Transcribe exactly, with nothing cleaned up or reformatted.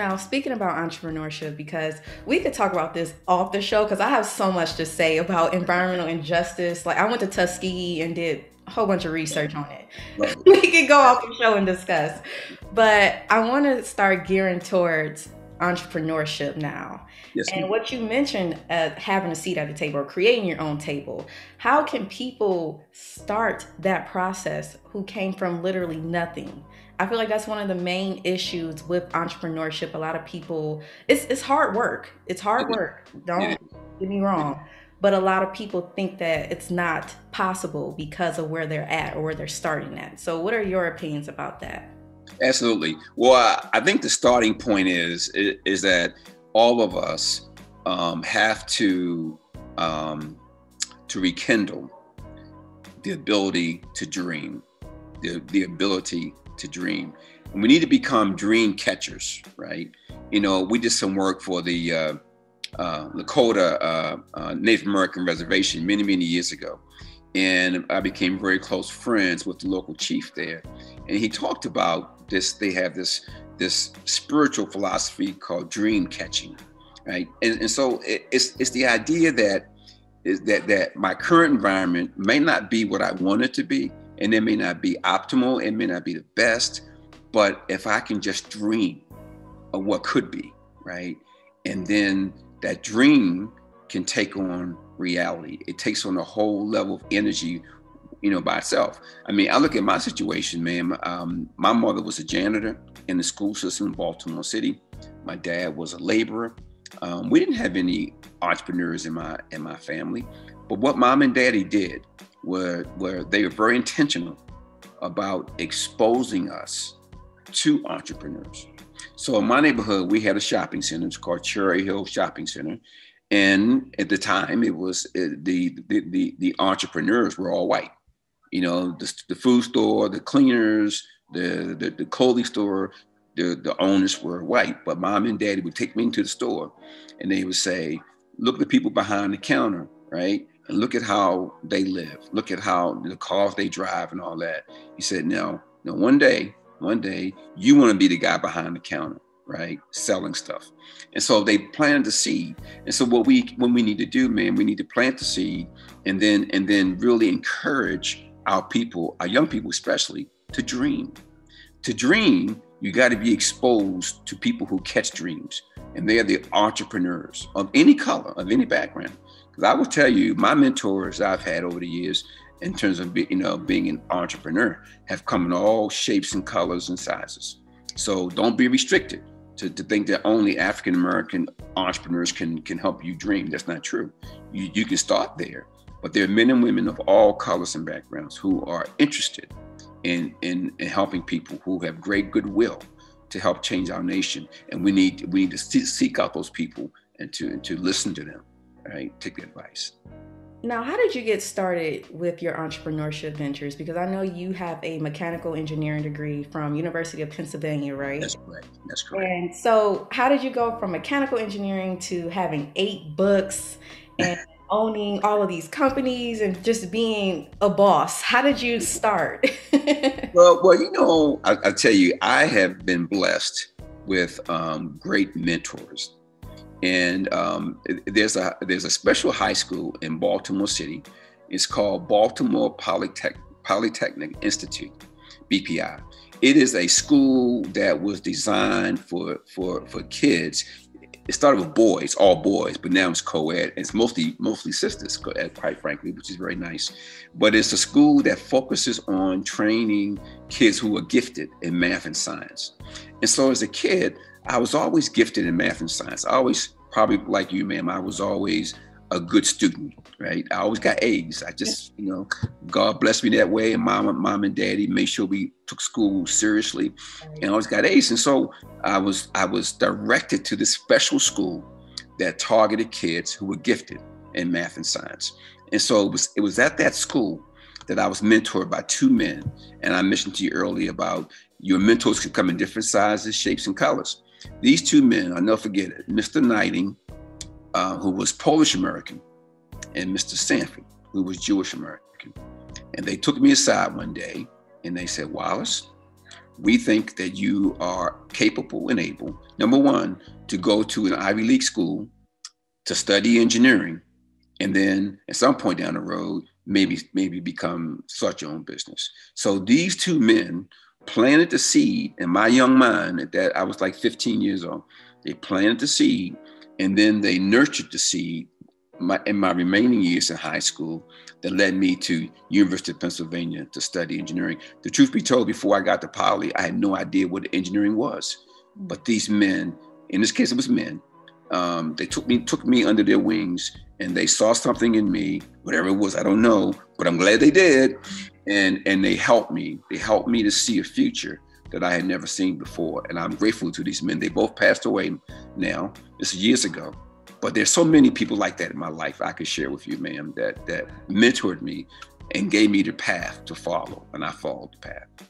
Now, speaking about entrepreneurship, because we could talk about this off the show, because I have so much to say about environmental injustice. Like, I went to Tuskegee and did a whole bunch of research on it. Right. We could go off the show and discuss. But I want to start gearing towards entrepreneurship now. Yes, and what you mentioned, uh, having a seat at the table or creating your own table. How can people start that process who came from literally nothing? I feel like that's one of the main issues with entrepreneurship. A lot of people, it's, it's hard work. It's hard work. Don't get me wrong. But a lot of people think that it's not possible because of where they're at or where they're starting at. So what are your opinions about that? Absolutely. Well, I, I think the starting point is, is, is that all of us um, have to, um, to rekindle the ability to dream, the, the ability to dream. And we need to become dream catchers, right? You know, we did some work for the uh, uh, Lakota uh, uh, Native American Reservation many, many years ago. And I became very close friends with the local chief there. And he talked about this, they have this, this spiritual philosophy called dream catching, right? And, and so it, it's, it's the idea that, is that, that my current environment may not be what I want it to be, and it may not be optimal, it may not be the best, but if I can just dream of what could be, right? And then that dream can take on reality. It takes on a whole level of energy, you know, by itself. I mean, I look at my situation, man. Um, my mother was a janitor in the school system in Baltimore City. My dad was a laborer. Um, we didn't have any entrepreneurs in my, in my family, but what mom and daddy did Were, were they were very intentional about exposing us to entrepreneurs. So in my neighborhood, we had a shopping center. It's called Cherry Hill Shopping Center, and at the time, it was uh, the, the the the entrepreneurs were all white. You know, the, the food store, the cleaners, the the, the clothing store, the the owners were white. But mom and daddy would take me into the store, and they would say, "Look at the people behind the counter, right? And look at how they live. Look at how the cars they drive and all that." He said, now, now one day, one day, you want to be the guy behind the counter, right? Selling stuff. And so they planted the seed. And so what we, what we need to do, man, we need to plant the seed and then, and then really encourage our people, our young people especially, to dream. To dream, you got to be exposed to people who catch dreams. And they are the entrepreneurs of any color, of any background. Because I will tell you, my mentors I've had over the years, in terms of be, you know being an entrepreneur, have come in all shapes and colors and sizes. So don't be restricted to, to think that only African American entrepreneurs can can help you dream. That's not true. You you can start there, but there are men and women of all colors and backgrounds who are interested in in, in helping people, who have great goodwill to help change our nation. And we need we need to seek out those people and to and to listen to them. Right, take the advice. Now, how did you get started with your entrepreneurship ventures? Because I know you have a mechanical engineering degree from University of Pennsylvania, right? That's correct. That's correct. And so how did you go from mechanical engineering to having eight books and owning all of these companies and just being a boss? How did you start? well, well, you know, I, I tell you, I have been blessed with um, great mentors. And um, there's a there's a special high school in Baltimore City. It's called Baltimore Polytech, Polytechnic Institute, B P I. It is a school that was designed for for for kids. It started with boys, all boys, but now it's co-ed. It's mostly mostly sisters, co-ed, quite frankly, which is very nice. But it's a school that focuses on training kids who are gifted in math and science. And so as a kid, I was always gifted in math and science. I always, probably like you, ma'am, I was always a good student, right? I always got A's. I just, you know, God blessed me that way. And mom, mom and daddy made sure we took school seriously, and I always got A's. And so I was, I was directed to this special school that targeted kids who were gifted in math and science. And so it was, it was at that school that I was mentored by two men. And I mentioned to you earlier about your mentors could come in different sizes, shapes, and colors. These two men, I'll never forget it, Mister Knighting, uh, who was Polish-American, and Mister Sanford, who was Jewish-American. And they took me aside one day and they said, "Wallace, we think that you are capable and able, number one, to go to an Ivy League school, to study engineering, and then at some point down the road, maybe maybe become start your own business. So these two men planted the seed in my young mind at that, I was like fifteen years old. They planted the seed, and then they nurtured the seed my, in my remaining years in high school that led me to University of Pennsylvania to study engineering. The truth be told, before I got to Poly, I had no idea what engineering was. But these men, in this case, it was men, um, they took me, took me under their wings, and they saw something in me, whatever it was, I don't know, but I'm glad they did. And, and they helped me. They helped me to see a future that I had never seen before. And I'm grateful to these men. They both passed away now. This is years ago. But there's so many people like that in my life I could share with you, ma'am, that, that mentored me and gave me the path to follow. And I followed the path.